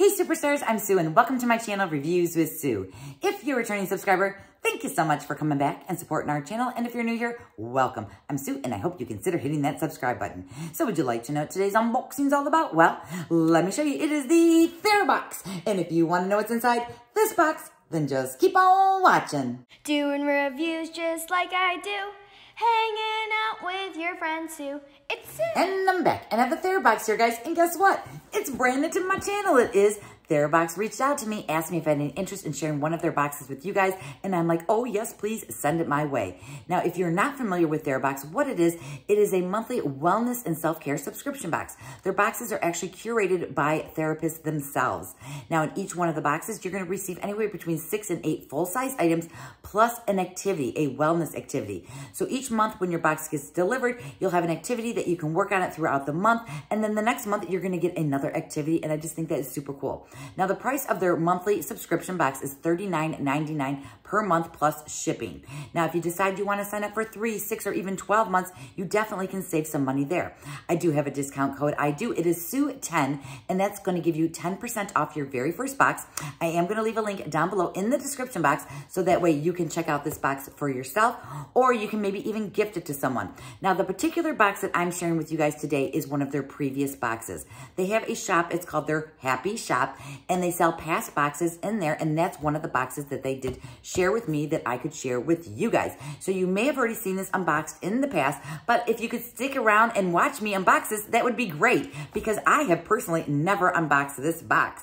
Hey Superstars, I'm Sue and welcome to my channel, Reviews with Sue. If you're a returning subscriber, thank you so much for coming back and supporting our channel. And if you're new here, welcome. I'm Sue and I hope you consider hitting that subscribe button. So would you like to know what today's unboxing is all about? Well, let me show you. It is the TheraBox. And if you want to know what's inside this box, then just keep on watching. Doing reviews just like I do. Hanging out with your friend Sue. It's Sue. And I'm back and I have the TheraBox here, guys. And guess what? It's branded to my channel. It is. TheraBox reached out to me, asked me if I had any interest in sharing one of their boxes with you guys. And I'm like, oh yes, please send it my way. Now, if you're not familiar with TheraBox, what it is a monthly wellness and self-care subscription box. Their boxes are actually curated by therapists themselves. Now, in each one of the boxes, you're gonna receive anywhere between 6 and 8 full-size items, plus an activity, a wellness activity. So each month when your box gets delivered, you'll have an activity that you can work on it throughout the month. And then the next month, you're gonna get another activity. And I just think that is super cool. Now, the price of their monthly subscription box is $39.99 per month plus shipping. Now, if you decide you want to sign up for 3, 6, or even 12 months, you definitely can save some money there. I do have a discount code. I do. It is SUE10, and that's going to give you 10% off your very first box. I am going to leave a link down below in the description box, so that way you can check out this box for yourself, or you can maybe even gift it to someone. Now, the particular box that I'm sharing with you guys today is one of their previous boxes. They have a shop. It's called their Happy Shop. And they sell past boxes in there, and that's one of the boxes that they did share with me that I could share with you guys. So you may have already seen this unboxed in the past, but if you could stick around and watch me unbox this, that would be great, because I have personally never unboxed this box.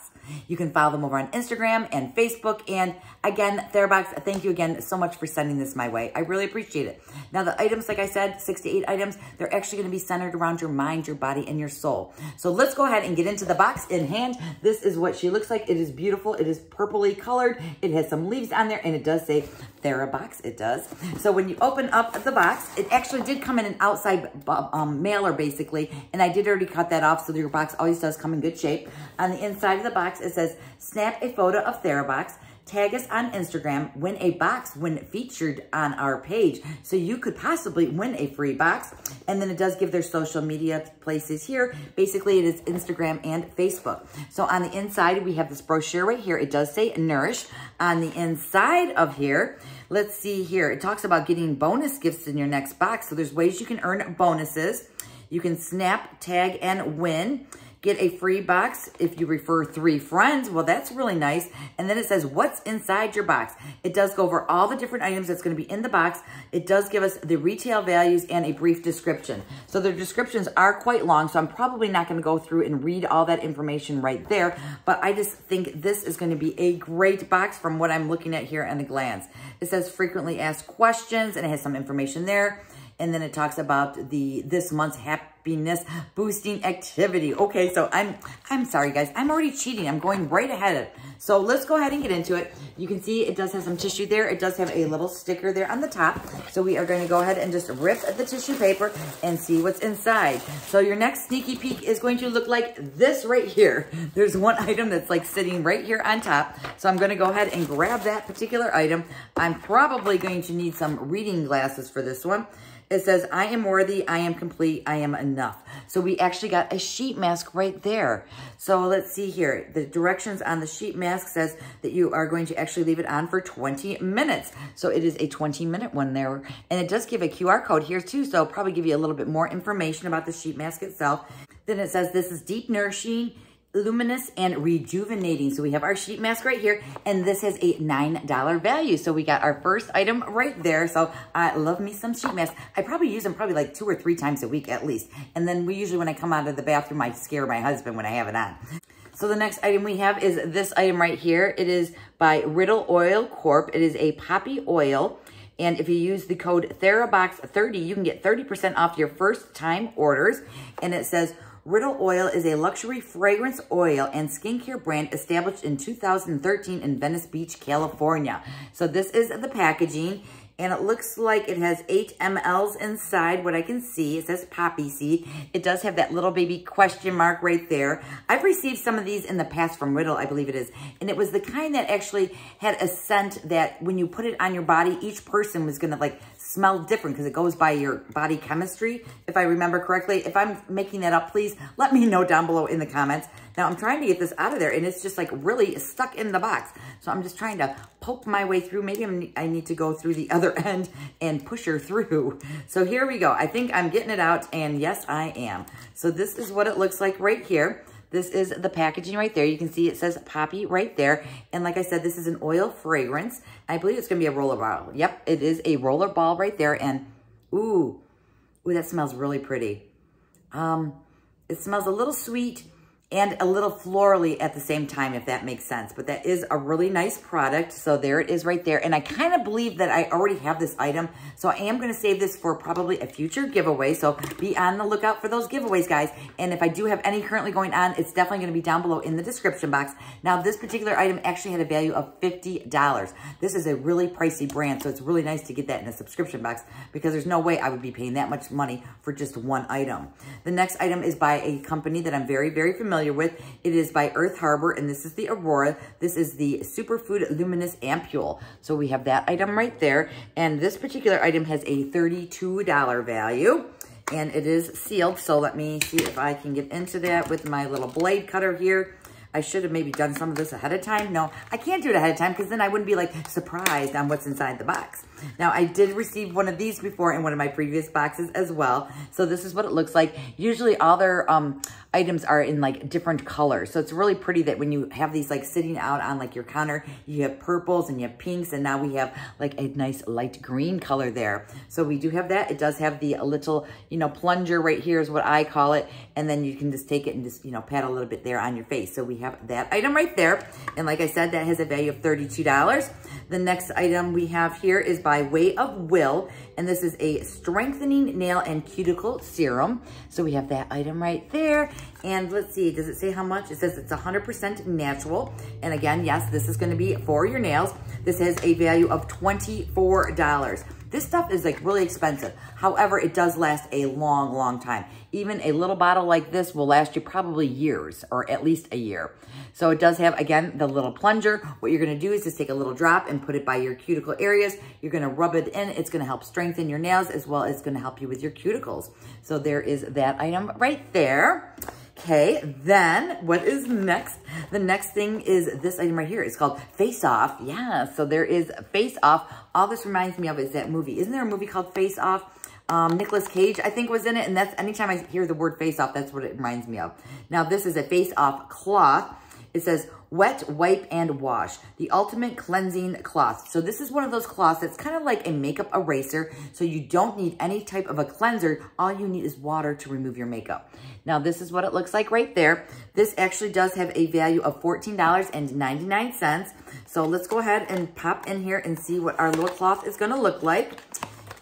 You can follow them over on Instagram and Facebook. And again, TheraBox, thank you again so much for sending this my way. I really appreciate it. Now, the items, like I said, 6 to 8 items, they're actually going to be centered around your mind, your body, and your soul. So let's go ahead and get into the box in hand. This is what she looks like. It is beautiful. It is purpley colored. It has some leaves on there, and it does say TheraBox. It does. So when you open up the box, it actually did come in an outside mailer, basically, and I did already cut that off, so your box always does come in good shape. On the inside of the box, it says, snap a photo of TheraBox, tag us on Instagram, win a box when featured on our page. So you could possibly win a free box. And then it does give their social media places here. Basically, it is Instagram and Facebook. So on the inside, we have this brochure right here. It does say Nourish. On the inside of here, let's see here. It talks about getting bonus gifts in your next box. So there's ways you can earn bonuses. You can snap, tag, and win. Get a free box if you refer 3 friends. Well, that's really nice. And then it says, what's inside your box? It does go over all the different items that's going to be in the box. It does give us the retail values and a brief description. So their descriptions are quite long, so I'm probably not going to go through and read all that information right there. But I just think this is going to be a great box from what I'm looking at here at a glance. It says frequently asked questions, and it has some information there. And then it talks about this month's happiness boosting activity. Okay, so I'm sorry, guys. I'm already cheating. I'm going right ahead of it. So let's go ahead and get into it. You can see it does have some tissue there. It does have a little sticker there on the top. So we are going to go ahead and just rip the tissue paper and see what's inside. So your next sneaky peek is going to look like this right here. There's one item that's like sitting right here on top. So I'm going to go ahead and grab that particular item. I'm probably going to need some reading glasses for this one. It says, I am worthy, I am complete, I am enough. So we actually got a sheet mask right there. So let's see here. The directions on the sheet mask says that you are going to actually leave it on for 20 minutes. So it is a 20-minute one there. And it does give a QR code here too, so it'll probably give you a little bit more information about the sheet mask itself. Then it says, this is deep nourishing, luminous, and rejuvenating. So we have our sheet mask right here, and this has a $9 value. So we got our first item right there. So I love me some sheet masks. I probably use them probably like 2 or 3 times a week at least. And then we usually, when I come out of the bathroom, I scare my husband when I have it on. So the next item we have is this item right here. It is by Riddle Oil Corp. It is a poppy oil. And if you use the code TheraBox30, you can get 30% off your first time orders. And it says, Riddle Oil is a luxury fragrance oil and skincare brand established in 2013 in Venice Beach, California. So this is the packaging, and it looks like it has 8 mLs inside, what I can see. It says poppy seed. It does have that little baby question mark right there. I've received some of these in the past from Riddle, I believe it is. And it was the kind that actually had a scent that when you put it on your body, each person was going to like smell different because it goes by your body chemistry, if I remember correctly. If I'm making that up, please let me know down below in the comments. Now I'm trying to get this out of there and it's just like really stuck in the box. So I'm just trying to poke my way through. Maybe I need to go through the other end and push her through. So here we go. I think I'm getting it out, and yes, I am. So this is what it looks like right here. This is the packaging right there. You can see it says Poppy right there. And like I said, this is an oil fragrance. I believe it's going to be a roller ball. Yep, it is a roller ball right there. And ooh, that smells really pretty. It smells a little sweet and a little florally at the same time, if that makes sense. But that is a really nice product. So there it is right there. And I kind of believe that I already have this item. So I am going to save this for probably a future giveaway. So be on the lookout for those giveaways, guys. And if I do have any currently going on, it's definitely going to be down below in the description box. Now, this particular item actually had a value of $50. This is a really pricey brand. So it's really nice to get that in a subscription box, because there's no way I would be paying that much money for just one item. The next item is by a company that I'm very, very familiar with. It is by Earth Harbor, and this is the Aurora. This is the Superfood Luminous Ampule. So we have that item right there, and this particular item has a $32 value, and it is sealed. So let me see if I can get into that with my little blade cutter here. I should have maybe done some of this ahead of time. No, I can't do it ahead of time, because then I wouldn't be like surprised on what's inside the box. Now, I did receive one of these before in one of my previous boxes as well. So this is what it looks like. Usually all their items are in like different colors. So it's really pretty that when you have these like sitting out on like your counter, you have purples and you have pinks, and now we have like a nice light green color there. So we do have that. It does have the little, you know, plunger right here is what I call it. And then you can just take it and just, you know, pat a little bit there on your face. So we have that item right there. And like I said, that has a value of $32. The next item we have here is by Way of Will, and this is a strengthening nail and cuticle serum. So we have that item right there. And let's see, does it say how much? It says it's 100% natural. And again, yes, this is going to be for your nails. This has a value of $24. This stuff is like really expensive. However, it does last a long, long time. Even a little bottle like this will last you probably years, or at least a year. So it does have, again, the little plunger. What you're going to do is just take a little drop and put it by your cuticle areas. You're going to rub it in. It's going to help strengthen your nails, as well as going to help you with your cuticles. So there is that item right there. Okay, then what is next? The next thing is this item right here. It's called Face Off. Yeah, so there is Face Off. All this reminds me of is that movie. Isn't there a movie called Face Off? Nicolas Cage, I think, was in it. And that's anytime I hear the word Face Off, that's what it reminds me of. Now, this is a Face Off cloth. It says, wet, wipe, and wash. The ultimate cleansing cloth. So this is one of those cloths that's kind of like a makeup eraser. So you don't need any type of a cleanser. All you need is water to remove your makeup. Now, this is what it looks like right there. This actually does have a value of $14.99. So let's go ahead and pop in here and see what our little cloth is going to look like.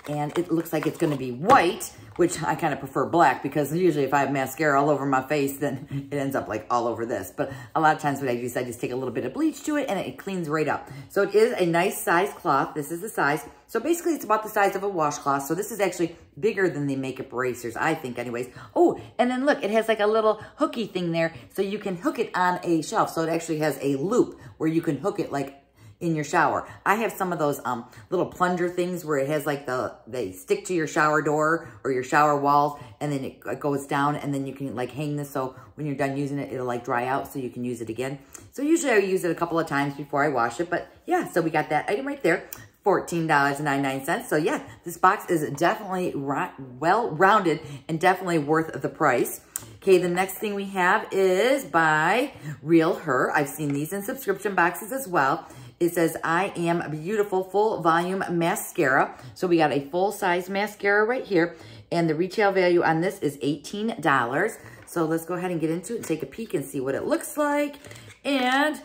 And it looks like it's going to be white, which I kind of prefer black, because usually if I have mascara all over my face, then it ends up like all over this. But a lot of times what I do is I just take a little bit of bleach to it and it cleans right up. So it is a nice size cloth. This is the size. So basically it's about the size of a washcloth. So this is actually bigger than the makeup erasers, I think anyways. Oh, and then look, it has like a little hooky thing there. So you can hook it on a shelf. So it actually has a loop where you can hook it like in your shower. I have some of those little plunger things where it has like they stick to your shower door or your shower walls, and then it goes down, and then you can like hang this, so when you're done using it, it'll like dry out so you can use it again. So usually I use it a couple of times before I wash it, but yeah, so we got that item right there. $14.99. So yeah, this box is definitely well-rounded and definitely worth the price. Okay, the next thing we have is by Real Her. I've seen these in subscription boxes as well. It says, I am beautiful full volume mascara. So we got a full size mascara right here. And the retail value on this is $18. So let's go ahead and get into it and take a peek and see what it looks like. And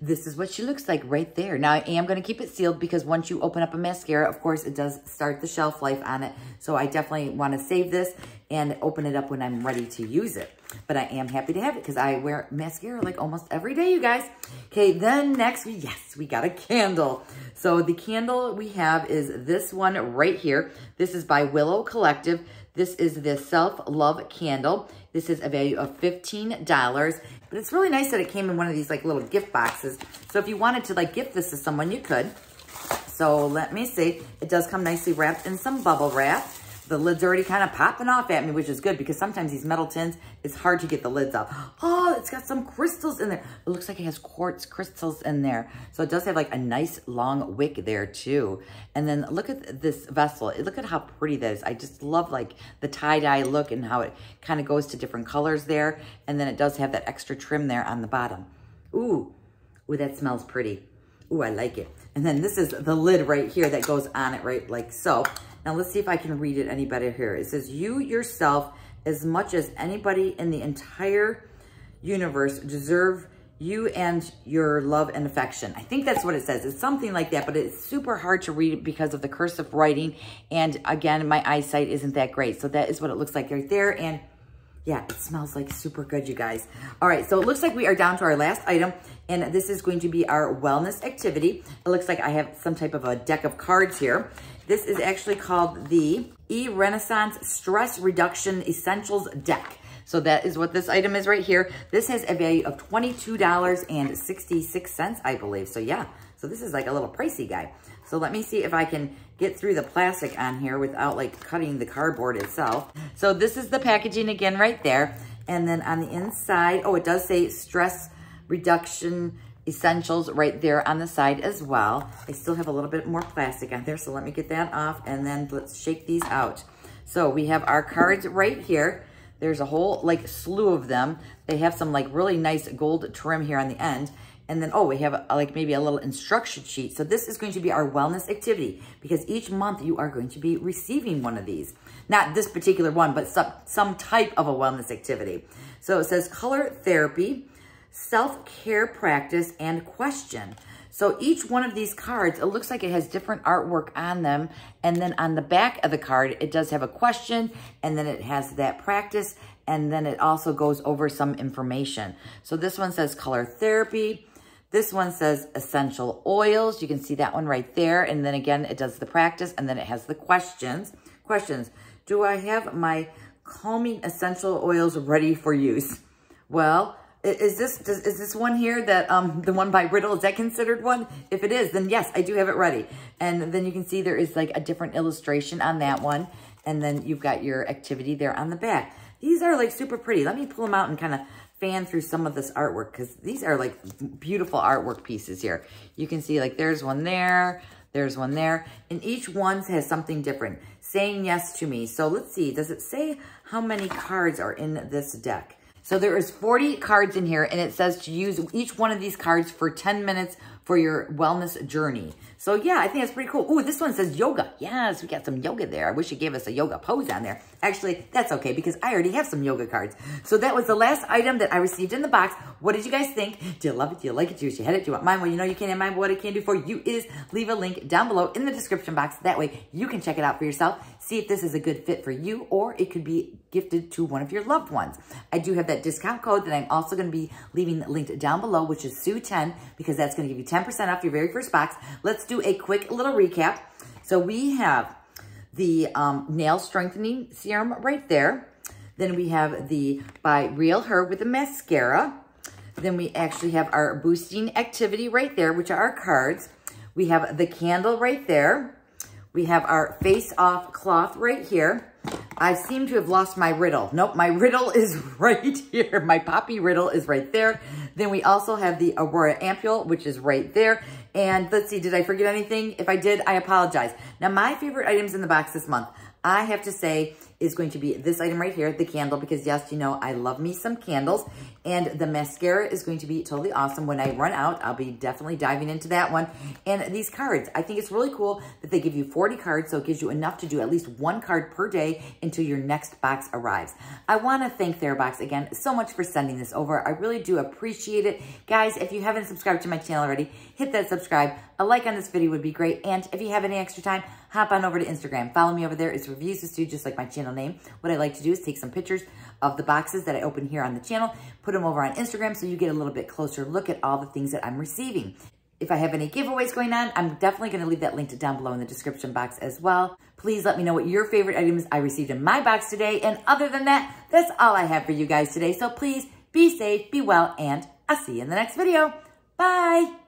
this is what she looks like right there. Now, I am going to keep it sealed, because once you open up a mascara, of course, it does start the shelf life on it. So I definitely want to save this and open it up when I'm ready to use it. But I am happy to have it, because I wear mascara like almost every day, you guys. Okay, then next, we got a candle. So the candle we have is this one right here. This is by Willow Collective. This is the Self-Love Candle. This is a value of $15. But it's really nice that it came in one of these like little gift boxes. So if you wanted to like gift this to someone, you could. So let me see. It does come nicely wrapped in some bubble wrap. The lid's already kind of popping off at me, which is good because sometimes these metal tins, it's hard to get the lids off. Oh, it's got some crystals in there. It looks like it has quartz crystals in there. So it does have like a nice long wick there too. And then look at this vessel. Look at how pretty that is. I just love like the tie-dye look and how it kind of goes to different colors there. And then it does have that extra trim there on the bottom. Ooh, ooh, that smells pretty. Ooh, I like it. And then this is the lid right here that goes on it right like so. Now let's see if I can read it any better here. It says, you yourself, as much as anybody in the entire universe, deserve you and your love and affection. I think that's what it says. It's something like that, but it's super hard to read because of the cursive writing. And again, my eyesight isn't that great. So that is what it looks like right there. And yeah, it smells like super good, you guys. All right, so it looks like we are down to our last item, and this is going to be our wellness activity. It looks like I have some type of a deck of cards here. This is actually called the E-Renaissance Stress Reduction Essentials Deck. So that is what this item is right here. This has a value of $22.66, I believe. So yeah, so this is like a little pricey guy. So let me see if I can get through the plastic on here without like cutting the cardboard itself. So this is the packaging again right there. And then on the inside, oh, it does say stress reduction essentials right there on the side as well. I still have a little bit more plastic on there. So let me get that off and then let's shake these out. So we have our cards right here. There's a whole like slew of them. They have some like really nice gold trim here on the end. And then, oh, we have like maybe a little instruction sheet. So this is going to be our wellness activity because each month you are going to be receiving one of these. Not this particular one, but some type of a wellness activity. So it says color therapy, self-care practice, and question. So each one of these cards, it looks like it has different artwork on them. And then on the back of the card, it does have a question, and then it has that practice, and then it also goes over some information. So this one says color therapy. This one says essential oils. You can see that one right there. And then again, it does the practice, and then it has the questions. Questions, do I have my calming essential oils ready for use? Well, is this one here that, the one by Riddle, is that considered one? If it is, then yes, I do have it ready. And then you can see there is like a different illustration on that one. And then you've got your activity there on the back. These are like super pretty. Let me pull them out and kind of fan through some of this artwork because these are like beautiful artwork pieces here. You can see like there's one there. There's one there, and each one has something different. Saying yes to me. So let's see, does it say how many cards are in this deck? So there is 40 cards in here, and it says to use each one of these cards for 10 minutes for your wellness journey. So yeah, I think that's pretty cool. Ooh, this one says yoga. Yes, we got some yoga there. I wish it gave us a yoga pose on there. Actually, that's okay because I already have some yoga cards. So that was the last item that I received in the box. What did you guys think? Do you love it? Do you like it? Do you wish you had it? Do you want mine? Well, you know you can't have mine, but what I can do for you is leave a link down below in the description box. That way you can check it out for yourself. See if this is a good fit for you, or it could be gifted to one of your loved ones. I do have that discount code that I'm also going to be leaving linked down below, which is SUE10, because that's going to give you 10% off your very first box. Let's do a quick little recap. So we have the nail strengthening serum right there. Then we have the by Real Her with the mascara. Then we actually have our boosting activity right there, which are our cards. We have the candle right there. We have our face off cloth right here. I seem to have lost my riddle. Nope, my riddle is right here. My poppy riddle is right there. Then we also have the Aurora Ampule, which is right there. And let's see, did I forget anything? If I did, I apologize. Now, my favorite items in the box this month, I have to say, is going to be this item right here, the candle, because yes, you know, I love me some candles. And the mascara is going to be totally awesome. When I run out, I'll be definitely diving into that one. And these cards, I think it's really cool that they give you 40 cards, so it gives you enough to do at least one card per day until your next box arrives. I want to thank TheraBox again so much for sending this over. I really do appreciate it. Guys, if you haven't subscribed to my channel already, hit that subscribe. A like on this video would be great. And if you have any extra time, hop on over to Instagram. Follow me over there. It's Reviews With Sue, just like my channel name. What I like to do is take some pictures of the boxes that I open here on the channel, put them over on Instagram so you get a little bit closer look at all the things that I'm receiving. If I have any giveaways going on, I'm definitely going to leave that link down below in the description box as well. Please let me know what your favorite items I received in my box today. And other than that, that's all I have for you guys today. So please be safe, be well, and I'll see you in the next video. Bye!